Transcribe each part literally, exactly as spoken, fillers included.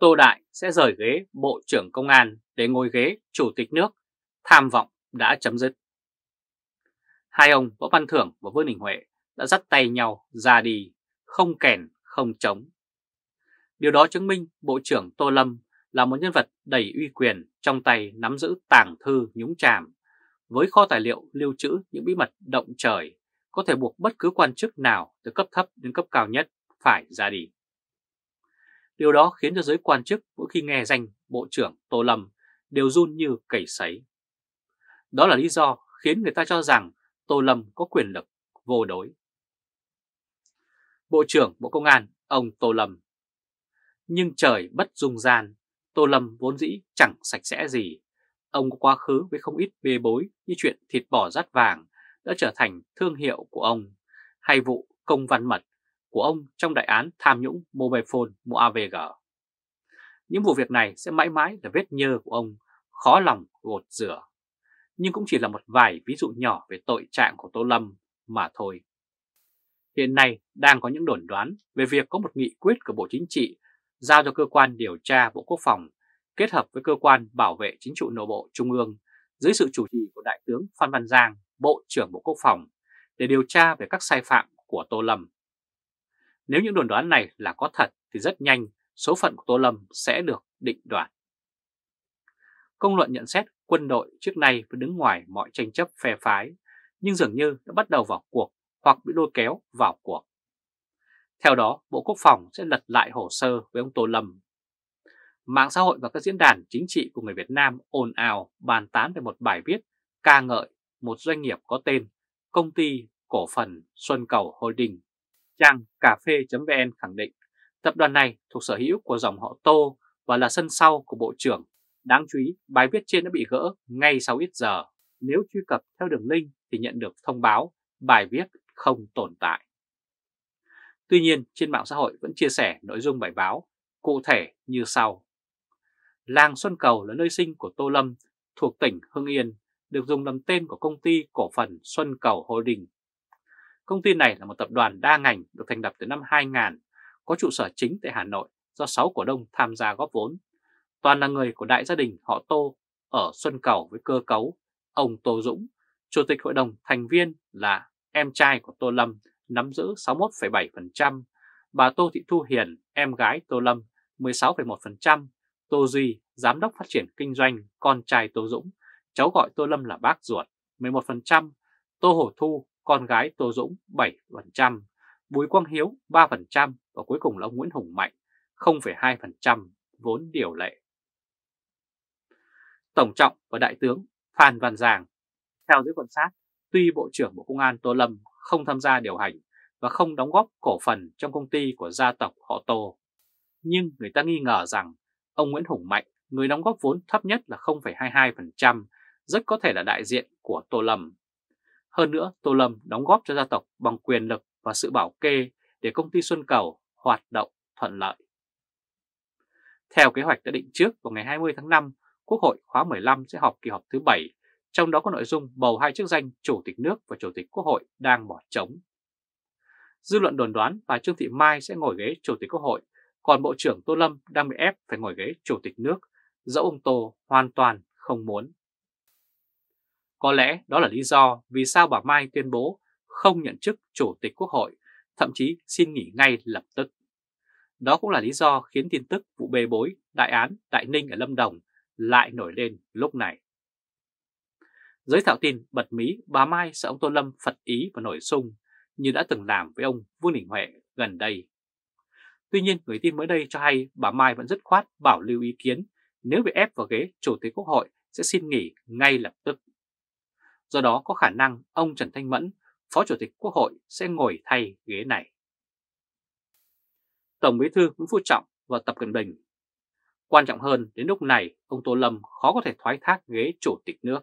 Tô Đại sẽ rời ghế Bộ trưởng Công an để ngồi ghế Chủ tịch nước, tham vọng đã chấm dứt. Hai ông Võ Văn Thưởng và Vương Đình Huệ đã dắt tay nhau ra đi, không kèn, không chống. Điều đó chứng minh Bộ trưởng Tô Lâm là một nhân vật đầy uy quyền, trong tay nắm giữ tàng thư nhúng chàm, với kho tài liệu lưu trữ những bí mật động trời, có thể buộc bất cứ quan chức nào từ cấp thấp đến cấp cao nhất phải ra đi. Điều đó khiến cho giới quan chức mỗi khi nghe danh Bộ trưởng Tô Lâm đều run như cầy sấy. Đó là lý do khiến người ta cho rằng Tô Lâm có quyền lực vô đối. Bộ trưởng Bộ Công an, ông Tô Lâm. Nhưng trời bất dung gian, Tô Lâm vốn dĩ chẳng sạch sẽ gì. Ông có quá khứ với không ít bê bối như chuyện thịt bò rát vàng đã trở thành thương hiệu của ông, hay vụ công văn mật của ông trong đại án tham nhũng mobile phone MOAVG. Những vụ việc này sẽ mãi mãi là vết nhơ của ông, khó lòng gột rửa. Nhưng cũng chỉ là một vài ví dụ nhỏ về tội trạng của Tô Lâm mà thôi. Hiện nay đang có những đồn đoán về việc có một nghị quyết của Bộ Chính trị giao cho cơ quan điều tra Bộ Quốc phòng kết hợp với cơ quan bảo vệ chính trụ nội bộ Trung ương dưới sự chủ trì của Đại tướng Phan Văn Giang, Bộ trưởng Bộ Quốc phòng, để điều tra về các sai phạm của Tô Lâm. Nếu những đồn đoán này là có thật thì rất nhanh số phận của Tô Lâm sẽ được định đoạt. Công luận nhận xét quân đội trước nay vẫn đứng ngoài mọi tranh chấp phe phái, nhưng dường như đã bắt đầu vào cuộc hoặc bị lôi kéo vào cuộc. Theo đó, Bộ Quốc phòng sẽ lật lại hồ sơ với ông Tô Lâm. Mạng xã hội và các diễn đàn chính trị của người Việt Nam ồn ào bàn tán về một bài viết ca ngợi một doanh nghiệp có tên Công ty Cổ phần Xuân Cầu Holding. Trang cà phê chấm vê en khẳng định tập đoàn này thuộc sở hữu của dòng họ Tô và là sân sau của Bộ trưởng. Đáng chú ý, bài viết trên đã bị gỡ ngay sau ít giờ. Nếu truy cập theo đường link thì nhận được thông báo bài viết không tồn tại. Tuy nhiên, trên mạng xã hội vẫn chia sẻ nội dung bài báo cụ thể như sau. Làng Xuân Cầu là nơi sinh của Tô Lâm, thuộc tỉnh Hưng Yên, được dùng làm tên của Công ty Cổ phần Xuân Cầu Holding. Công ty này là một tập đoàn đa ngành được thành lập từ năm hai nghìn, có trụ sở chính tại Hà Nội do sáu cổ đông tham gia góp vốn. Toàn là người của đại gia đình họ Tô ở Xuân Cầu với cơ cấu ông Tô Dũng, Chủ tịch Hội đồng Thành viên là em trai của Tô Lâm, nắm giữ sáu mươi mốt phẩy bảy phần trăm, bà Tô Thị Thu Hiền, em gái Tô Lâm, mười sáu phẩy một phần trăm, Tô Duy, Giám đốc Phát triển Kinh doanh, con trai Tô Dũng, cháu gọi Tô Lâm là bác ruột, mười một phần trăm, Tô Hổ Thu, con gái Tô Dũng, bảy phần trăm, Bùi Quang Hiếu, ba phần trăm và cuối cùng là ông Nguyễn Hùng Mạnh, không phẩy hai phần trăm vốn điều lệ. Tổng trọng và Đại tướng Phan Văn Giang. Theo giới quan sát, tuy Bộ trưởng Bộ Công an Tô Lâm không tham gia điều hành và không đóng góp cổ phần trong công ty của gia tộc họ Tô, nhưng người ta nghi ngờ rằng ông Nguyễn Hùng Mạnh, người đóng góp vốn thấp nhất là không phẩy hai mươi hai phần trăm, rất có thể là đại diện của Tô Lâm. Hơn nữa, Tô Lâm đóng góp cho gia tộc bằng quyền lực và sự bảo kê để công ty Xuân Cầu hoạt động thuận lợi. Theo kế hoạch đã định trước, vào ngày hai mươi tháng năm, Quốc hội khóa mười lăm sẽ họp kỳ họp thứ bảy, trong đó có nội dung bầu hai chức danh Chủ tịch nước và Chủ tịch Quốc hội đang bỏ trống. Dư luận đồn đoán bà Trương Thị Mai sẽ ngồi ghế Chủ tịch Quốc hội, còn Bộ trưởng Tô Lâm đang bị ép phải ngồi ghế Chủ tịch nước, dẫu ông Tô hoàn toàn không muốn. Có lẽ đó là lý do vì sao bà Mai tuyên bố không nhận chức Chủ tịch Quốc hội, thậm chí xin nghỉ ngay lập tức. Đó cũng là lý do khiến tin tức vụ bê bối đại án Đại Ninh ở Lâm Đồng lại nổi lên lúc này. Giới thạo tin bật mí bà Mai sợ ông Tô Lâm phật ý và nổi sung như đã từng làm với ông Vương Đình Huệ gần đây. Tuy nhiên, người tin mới đây cho hay bà Mai vẫn dứt khoát bảo lưu ý kiến, nếu bị ép vào ghế Chủ tịch Quốc hội sẽ xin nghỉ ngay lập tức. Do đó có khả năng ông Trần Thanh Mẫn, Phó Chủ tịch Quốc hội sẽ ngồi thay ghế này. Tổng Bí thư Nguyễn Phú Trọng và Tập Cận Bình. Quan trọng hơn, đến lúc này ông Tô Lâm khó có thể thoái thác ghế Chủ tịch nước.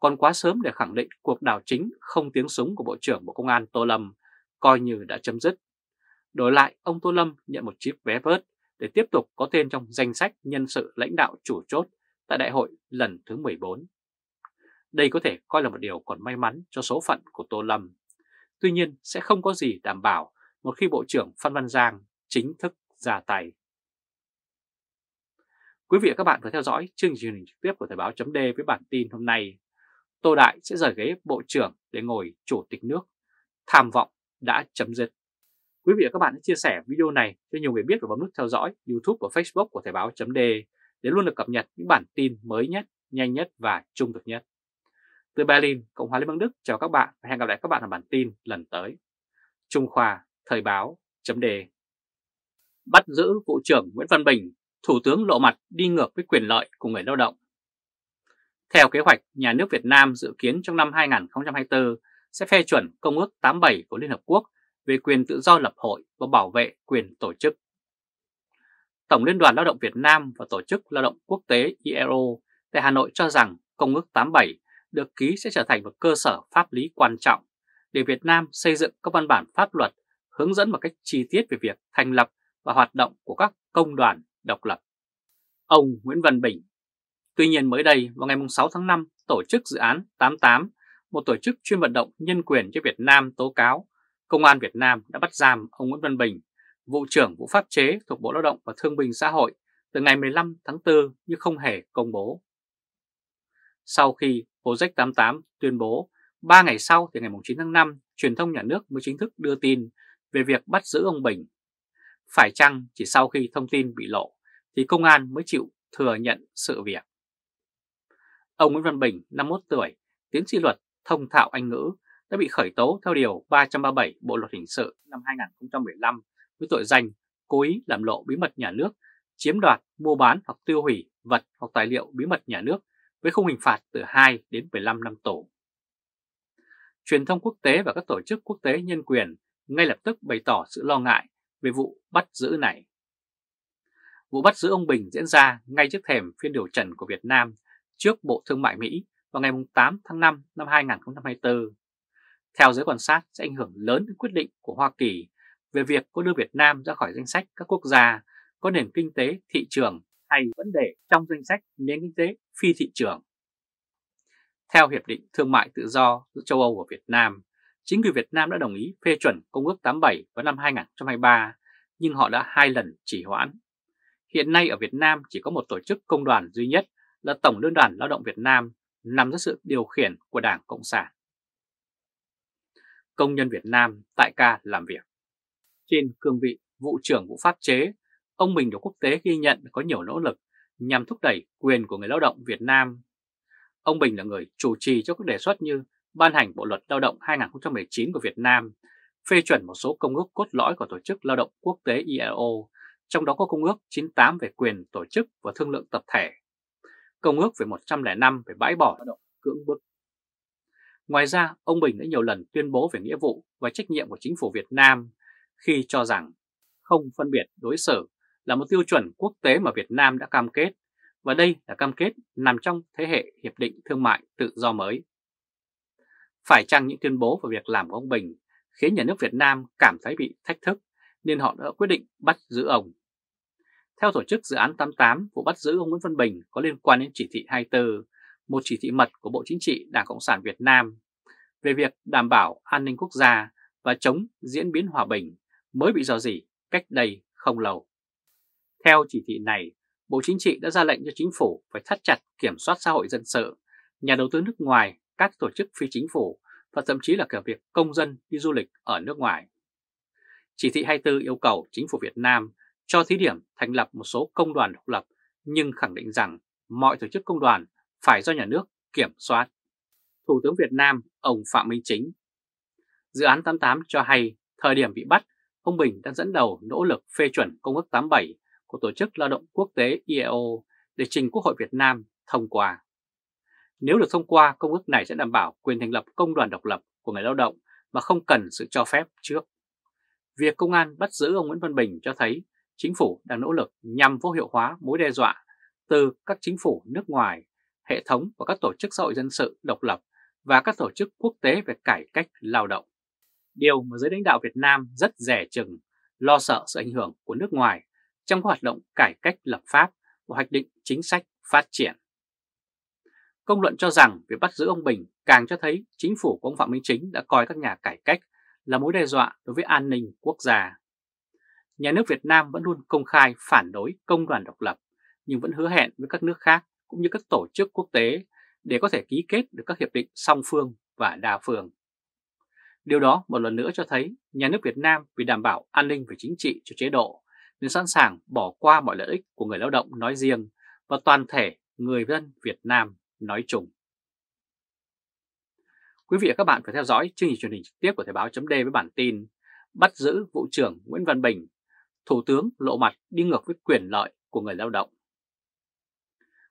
Còn quá sớm để khẳng định cuộc đảo chính không tiếng súng của Bộ trưởng Bộ Công an Tô Lâm coi như đã chấm dứt. Đổi lại, ông Tô Lâm nhận một chiếc vé vớt để tiếp tục có tên trong danh sách nhân sự lãnh đạo chủ chốt tại đại hội lần thứ mười bốn. Đây có thể coi là một điều còn may mắn cho số phận của Tô Lâm. Tuy nhiên, sẽ không có gì đảm bảo một khi Bộ trưởng Phan Văn Giang chính thức ra tay. Quý vị và các bạn vừa theo dõi chương trình truyền hình trực tiếp của Thời báo.de với bản tin hôm nay. Tô Đại sẽ rời ghế Bộ trưởng để ngồi Chủ tịch nước. Tham vọng đã chấm dứt. Quý vị và các bạn hãy chia sẻ video này cho nhiều người biết và bấm nút theo dõi YouTube và Facebook của Thời báo.de để luôn được cập nhật những bản tin mới nhất, nhanh nhất và trung thực nhất. Từ Berlin, Cộng hòa Liên bang Đức, chào các bạn và hẹn gặp lại các bạn ở bản tin lần tới. Trung Khoa, Thời báo.de. Bắt giữ Vụ trưởng Nguyễn Văn Bình, Thủ tướng lộ mặt đi ngược với quyền lợi của người lao động. Theo kế hoạch, nhà nước Việt Nam dự kiến trong năm hai nghìn không trăm hai mươi tư sẽ phê chuẩn Công ước tám mươi bảy của Liên Hợp Quốc về quyền tự do lập hội và bảo vệ quyền tổ chức. Tổng Liên đoàn Lao động Việt Nam và Tổ chức Lao động Quốc tế I L O tại Hà Nội cho rằng Công ước tám mươi bảy được ký sẽ trở thành một cơ sở pháp lý quan trọng để Việt Nam xây dựng các văn bản pháp luật hướng dẫn một cách chi tiết về việc thành lập và hoạt động của các công đoàn độc lập. Ông Nguyễn Văn Bình. Tuy nhiên, mới đây vào ngày sáu tháng năm, Tổ chức Dự án tám mươi tám, một tổ chức chuyên vận động nhân quyền cho Việt Nam tố cáo Công an Việt Nam đã bắt giam ông Nguyễn Văn Bình, Vụ trưởng Vụ Pháp chế thuộc Bộ Lao động và Thương binh Xã hội từ ngày mười lăm tháng tư nhưng không hề công bố. Sau khi Project tám mươi tám tuyên bố, ba ngày sau thì ngày chín tháng năm, truyền thông nhà nước mới chính thức đưa tin về việc bắt giữ ông Bình. Phải chăng chỉ sau khi thông tin bị lộ thì công an mới chịu thừa nhận sự việc? Ông Nguyễn Văn Bình, năm mươi mốt tuổi, tiến sĩ luật, thông thạo Anh ngữ, đã bị khởi tố theo Điều ba trăm ba mươi bảy Bộ Luật Hình sự năm hai nghìn không trăm mười lăm với tội danh cố ý làm lộ bí mật nhà nước, chiếm đoạt, mua bán hoặc tiêu hủy vật hoặc tài liệu bí mật nhà nước với khung hình phạt từ hai đến mười lăm năm tù. Truyền thông quốc tế và các tổ chức quốc tế nhân quyền ngay lập tức bày tỏ sự lo ngại về vụ bắt giữ này. Vụ bắt giữ ông Bình diễn ra ngay trước thềm phiên điều trần của Việt Nam trước Bộ Thương mại Mỹ vào ngày tám tháng năm năm hai nghìn không trăm hai mươi tư. Theo giới quan sát, sẽ ảnh hưởng lớn đến quyết định của Hoa Kỳ về việc có đưa Việt Nam ra khỏi danh sách các quốc gia có nền kinh tế thị trường hay vấn đề trong danh sách nền kinh tế phi thị trường. Theo Hiệp định Thương mại Tự do giữa châu Âu và Việt Nam, chính quyền Việt Nam đã đồng ý phê chuẩn Công ước tám mươi bảy vào năm hai nghìn không trăm hai mươi ba, nhưng họ đã hai lần trì hoãn. Hiện nay ở Việt Nam chỉ có một tổ chức công đoàn duy nhất là Tổng Liên đoàn Lao động Việt Nam, nằm dưới sự điều khiển của Đảng Cộng sản. Công nhân Việt Nam tại ca làm việc. Trên cương vị Vụ trưởng Vụ Pháp chế, ông Bình được quốc tế ghi nhận có nhiều nỗ lực nhằm thúc đẩy quyền của người lao động Việt Nam. Ông Bình là người chủ trì cho các đề xuất như ban hành Bộ Luật Lao động hai nghìn không trăm mười chín của Việt Nam, phê chuẩn một số công ước cốt lõi của Tổ chức Lao động Quốc tế I L O, trong đó có Công ước chín mươi tám về quyền tổ chức và thương lượng tập thể, Công ước về một trăm lẻ năm về bãi bỏ lao động cưỡng bức. Ngoài ra, ông Bình đã nhiều lần tuyên bố về nghĩa vụ và trách nhiệm của chính phủ Việt Nam khi cho rằng không phân biệt đối xử là một tiêu chuẩn quốc tế mà Việt Nam đã cam kết, và đây là cam kết nằm trong thế hệ Hiệp định Thương mại Tự do mới. Phải chăng những tuyên bố về việc làm của ông Bình khiến nhà nước Việt Nam cảm thấy bị thách thức nên họ đã quyết định bắt giữ ông? Theo Tổ chức Dự án tám mươi tám, vụ bắt giữ ông Nguyễn Văn Bình có liên quan đến Chỉ thị hai mươi tư, một chỉ thị mật của Bộ Chính trị Đảng Cộng sản Việt Nam về việc đảm bảo an ninh quốc gia và chống diễn biến hòa bình mới bị rò rỉ cách đây không lâu. Theo chỉ thị này, Bộ Chính trị đã ra lệnh cho chính phủ phải thắt chặt kiểm soát xã hội dân sự, nhà đầu tư nước ngoài, các tổ chức phi chính phủ và thậm chí là cả việc công dân đi du lịch ở nước ngoài. Chỉ thị hai mươi tư yêu cầu chính phủ Việt Nam cho thí điểm thành lập một số công đoàn độc lập, nhưng khẳng định rằng mọi tổ chức công đoàn phải do nhà nước kiểm soát. Thủ tướng Việt Nam, ông Phạm Minh Chính. Dự án tám mươi tám cho hay thời điểm bị bắt, ông Bình đang dẫn đầu nỗ lực phê chuẩn Công ước tám mươi bảy của Tổ chức Lao động Quốc tế I L O để trình Quốc hội Việt Nam thông qua. Nếu được thông qua, công ước này sẽ đảm bảo quyền thành lập công đoàn độc lập của người lao động mà không cần sự cho phép trước. Việc công an bắt giữ ông Nguyễn Văn Bình cho thấy chính phủ đang nỗ lực nhằm vô hiệu hóa mối đe dọa từ các chính phủ nước ngoài, hệ thống và các tổ chức xã hội dân sự độc lập và các tổ chức quốc tế về cải cách lao động. Điều mà giới lãnh đạo Việt Nam rất dè chừng, lo sợ sự ảnh hưởng của nước ngoài trong các hoạt động cải cách lập pháp và hoạch định chính sách phát triển. Công luận cho rằng việc bắt giữ ông Bình càng cho thấy chính phủ của ông Phạm Minh Chính đã coi các nhà cải cách là mối đe dọa đối với an ninh quốc gia. Nhà nước Việt Nam vẫn luôn công khai phản đối công đoàn độc lập, nhưng vẫn hứa hẹn với các nước khác cũng như các tổ chức quốc tế để có thể ký kết được các hiệp định song phương và đa phương. Điều đó một lần nữa cho thấy nhà nước Việt Nam vì đảm bảo an ninh về chính trị cho chế độ nên sẵn sàng bỏ qua mọi lợi ích của người lao động nói riêng và toàn thể người dân Việt Nam nói chung. Quý vị và các bạn phải theo dõi chương trình truyền hình trực tiếp của Thời báo.de với bản tin bắt giữ vụ trưởng Nguyễn Văn Bình, Thủ tướng lộ mặt đi ngược với quyền lợi của người lao động.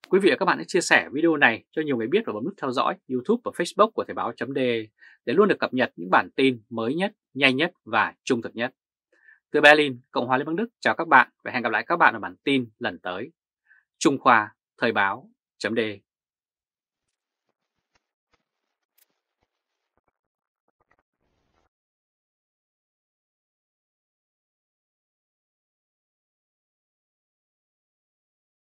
Quý vị và các bạn hãy chia sẻ video này cho nhiều người biết và bấm nút theo dõi YouTube và Facebook của Thời báo.de để luôn được cập nhật những bản tin mới nhất, nhanh nhất và trung thực nhất. Từ Berlin, Cộng hòa Liên bang Đức chào các bạn và hẹn gặp lại các bạn ở bản tin lần tới. Trung Khoa, Thời báo.de.